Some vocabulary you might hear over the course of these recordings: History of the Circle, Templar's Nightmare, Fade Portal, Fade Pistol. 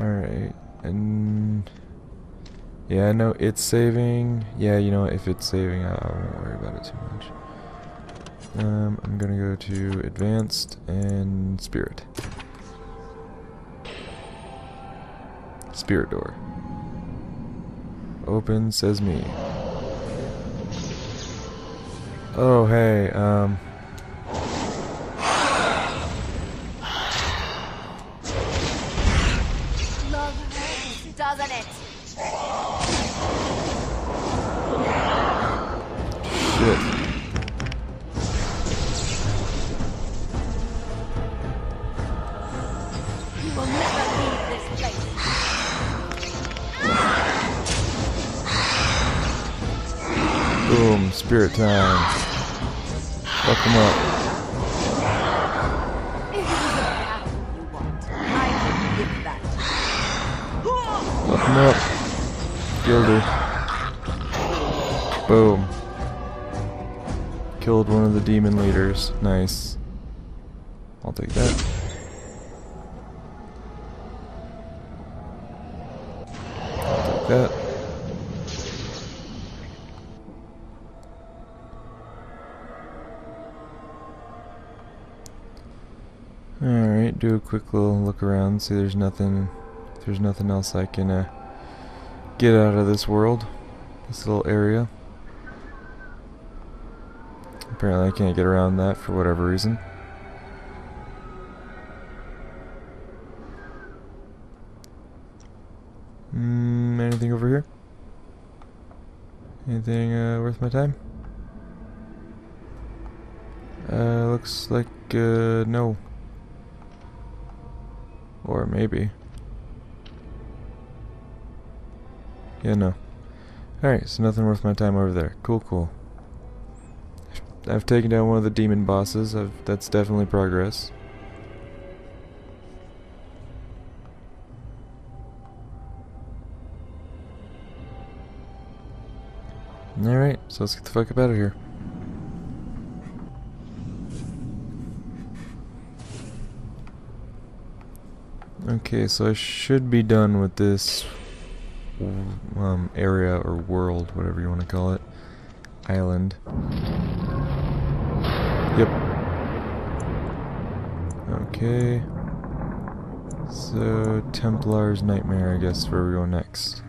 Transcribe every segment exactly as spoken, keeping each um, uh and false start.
Alright, and yeah, I know it's saving. Yeah, you know, if it's saving, I, I won't worry about it too much. Um, I'm gonna go to advanced and spirit. Spirit door. Open, says me. Oh, hey, um. Love hurts, doesn't it? Shit. You will never leave this place. Boom, spirit time. Fuck him up. Fuck him up. Killed her. Boom. Killed one of the demon leaders. Nice. I'll take that. I'll take that. Alright, do a quick little look around, see there's nothing if there's nothing else I can uh, get out of this world, this little area. Apparently I can't get around that for whatever reason. Mm, anything over here? Anything uh, worth my time? Uh, looks like uh, no. Or maybe. Yeah, no. Alright, so nothing worth my time over there. Cool, cool. I've taken down one of the demon bosses. I've, that's definitely progress. Alright, so let's get the fuck up out of here. Okay, so I should be done with this um, area or world, whatever you want to call it. Island. Yep. Okay. So, Templar's Nightmare, I guess, where we go next.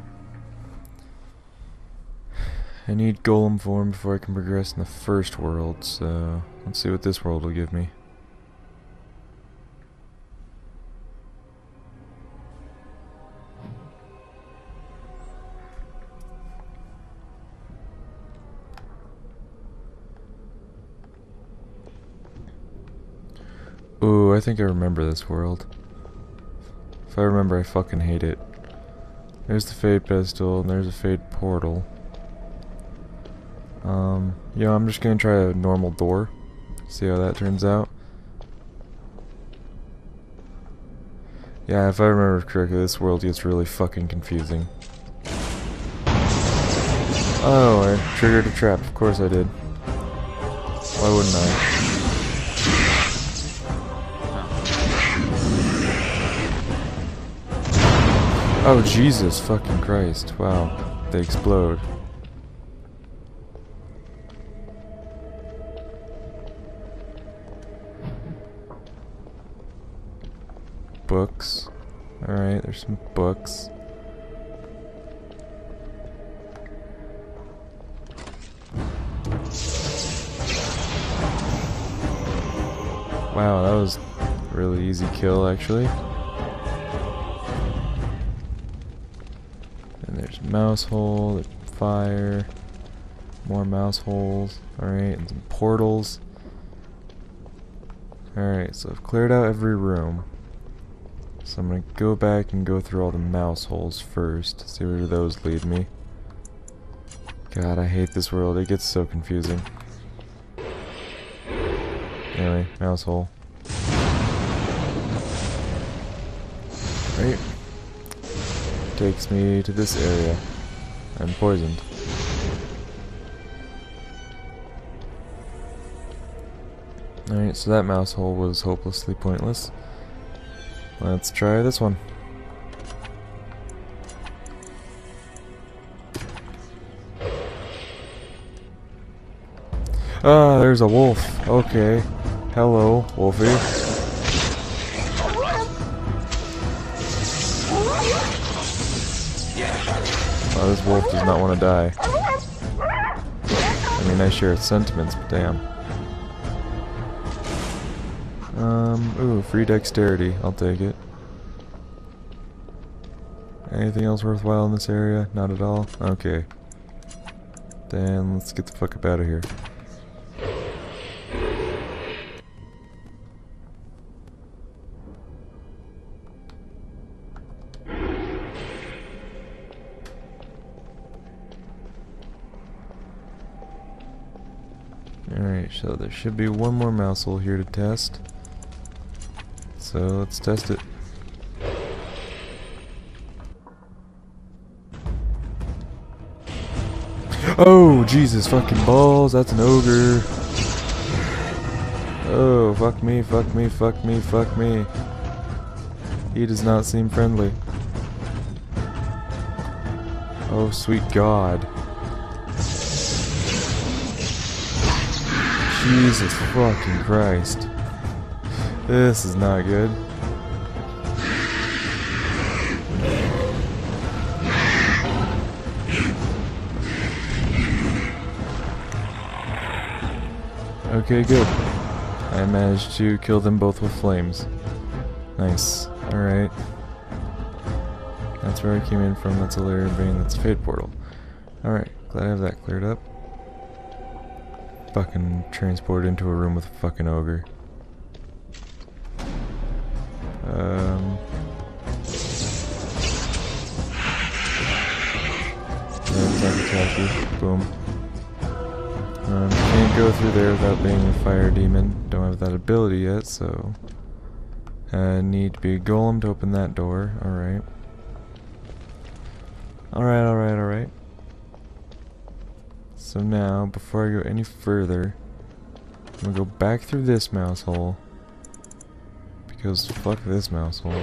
I need golem form before I can progress in the first world, so let's see what this world will give me. Ooh, I think I remember this world. If I remember, I fucking hate it. There's the Fade Pistol, and there's a Fade Portal. Um, yeah, I'm just gonna try a normal door. See how that turns out. Yeah, if I remember correctly, this world gets really fucking confusing. Oh, I triggered a trap. Of course I did. Why wouldn't I? Oh, Jesus fucking Christ. Wow. They explode. Books. Alright, there's some books. Wow, that was a really easy kill, actually. Mouse hole, fire, more mouse holes, alright, and some portals. Alright, so I've cleared out every room. So I'm gonna go back and go through all the mouse holes first, see where those lead me. God, I hate this world, it gets so confusing. Anyway, mouse hole. Right. Takes me to this area. I'm poisoned. Alright, so that mouse hole was hopelessly pointless. Let's try this one. Ah, there's a wolf. Okay. Hello, Wolfie. Wow, this wolf does not want to die. I mean, I share its sentiments, but damn. Um, ooh, free dexterity. I'll take it. Anything else worthwhile in this area? Not at all? Okay. Then let's get the fuck up out of here. Alright, so there should be one more mouse hole here to test. So let's test it. Oh, Jesus fucking balls, that's an ogre. Oh, fuck me, fuck me, fuck me, fuck me. He does not seem friendly. Oh, sweet God. Jesus fucking Christ. This is not good. Okay, good. I managed to kill them both with flames. Nice. Alright. That's where I came in from. That's a layer of vein. That's a Fade Portal. Alright, glad I have that cleared up. Fucking transported into a room with a fucking ogre. Um. Attack, boom. Um, can't go through there without being a fire demon. Don't have that ability yet, so I need to be a golem to open that door. Alright. Alright, alright, alright. So now, before I go any further, I'm gonna go back through this mouse hole. Because fuck this mouse hole.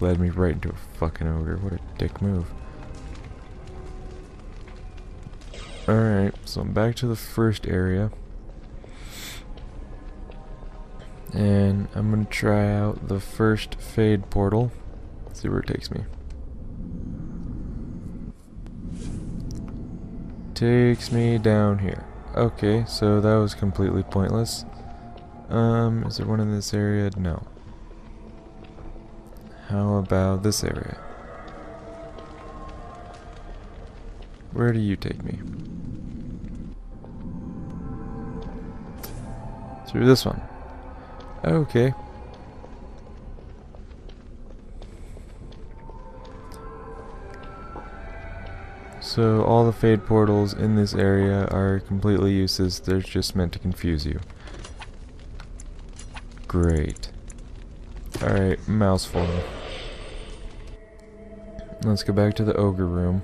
Led me right into a fucking ogre. What a dick move. Alright, so I'm back to the first area. And I'm gonna try out the first Fade Portal. Let's see where it takes me. Takes me down here. Okay, so that was completely pointless. Um, is there one in this area? No. How about this area? Where do you take me? Through this one. Okay. So all the Fade Portals in this area are completely useless. They're just meant to confuse you. Great. Alright, mouse form. Let's go back to the ogre room.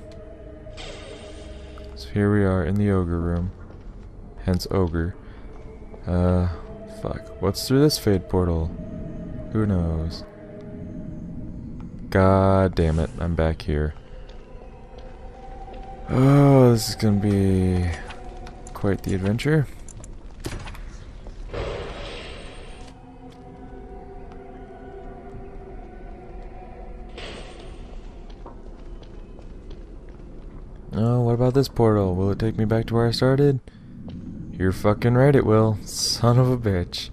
So here we are in the ogre room. Hence ogre. Uh, fuck. What's through this Fade Portal? Who knows? God damn it, I'm back here. Oh, this is gonna be quite the adventure. Oh, what about this portal? Will it take me back to where I started? You're fucking right it will, son of a bitch.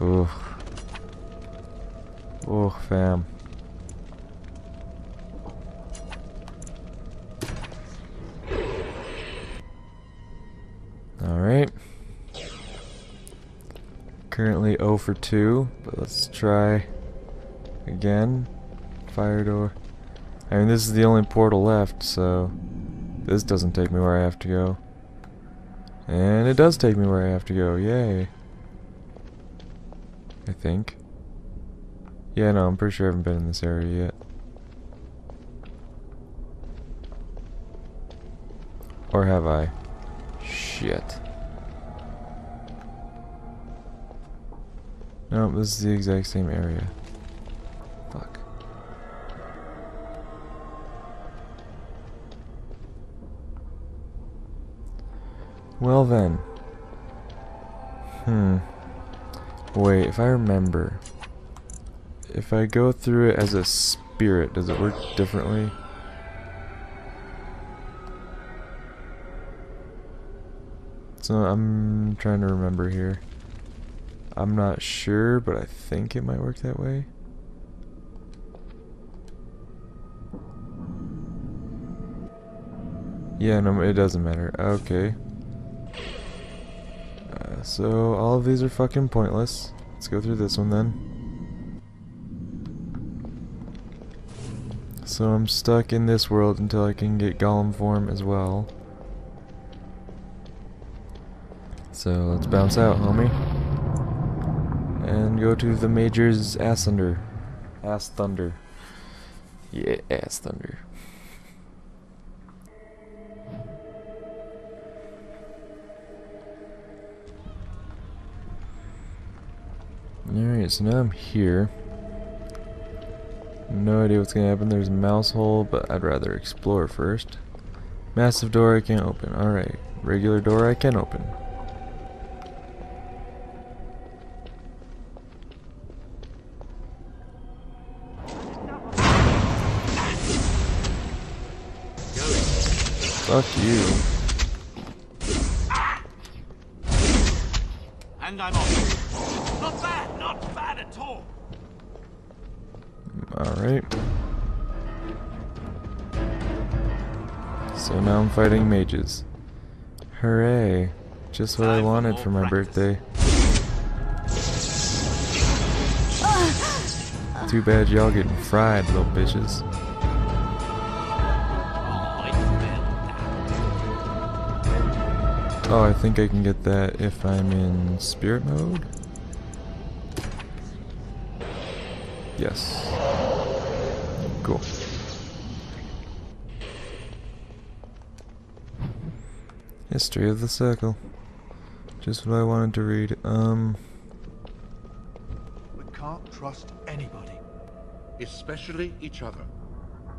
Ooh. Ooh, fam. Alright. Currently zero for two, but let's try again. Fire door. I mean, this is the only portal left, so this doesn't take me where I have to go. And it does take me where I have to go, yay. I think. Yeah, no, I'm pretty sure I haven't been in this area yet. Or have I? Shit. Nope, this is the exact same area. Fuck. Well then. Hmm. Wait, if I remember. If I go through it as a spirit, does it work differently? So I'm trying to remember here. I'm not sure, but I think it might work that way. Yeah, no, it doesn't matter. Okay. Uh, so all of these are fucking pointless. Let's go through this one then. So I'm stuck in this world until I can get Golem form as well. So let's bounce out, homie. And go to the Major's Ass Thunder. Ass Thunder. Yeah, Ass Thunder. Alright, so now I'm here. No idea what's gonna happen. There's a mouse hole, but I'd rather explore first. Massive door I can't open. Alright. Regular door I can open. Fuck you. And I'm off. Not bad, not bad at all. Alright. So now I'm fighting mages. Hooray. Just what I wanted for my birthday. Too bad y'all getting fried, little bitches. Oh, I think I can get that if I'm in spirit mode. Yes. Cool. History of the Circle. Just what I wanted to read. Um. We can't trust anybody, especially each other.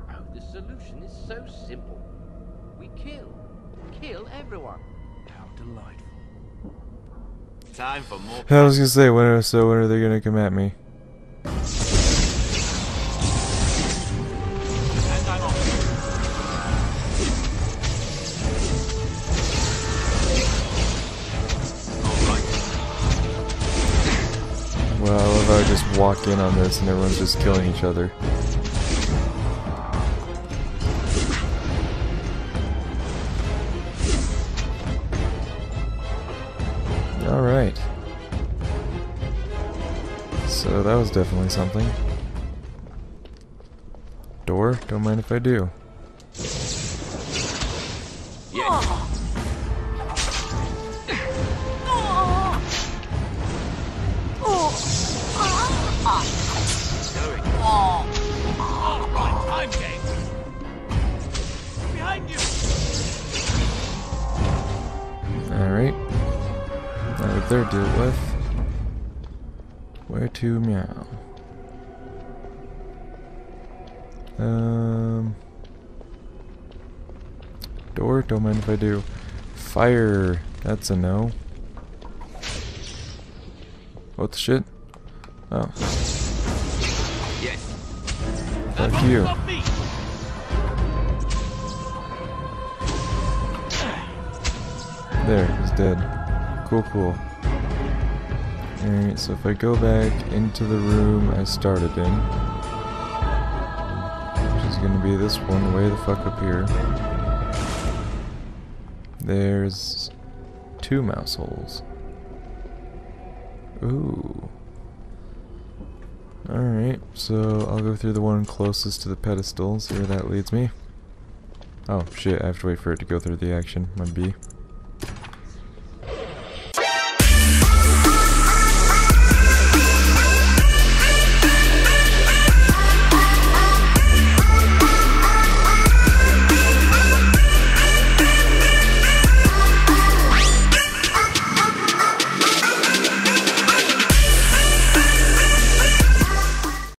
Oh, the solution is so simple. We kill. Kill everyone. Delightful. Time for more. I was gonna say, when are, so when are they gonna come at me? And I'm off. All right. Well, I love how I just walk in on this and everyone's just killing each other. Alright. So that was definitely something. Door? Don't mind if I do. Yeah. They're dealt with. Where to meow? Um. Door? Don't mind if I do. Fire. That's a no. What the shit? Oh. Yes. Fuck you. There, he's dead. Cool, cool. Alright, so if I go back into the room I started in, which is going to be this one way the fuck up here, there's two mouse holes. Ooh. Alright, so I'll go through the one closest to the pedestal, see where that leads me. Oh shit, I have to wait for it to go through the action, my B.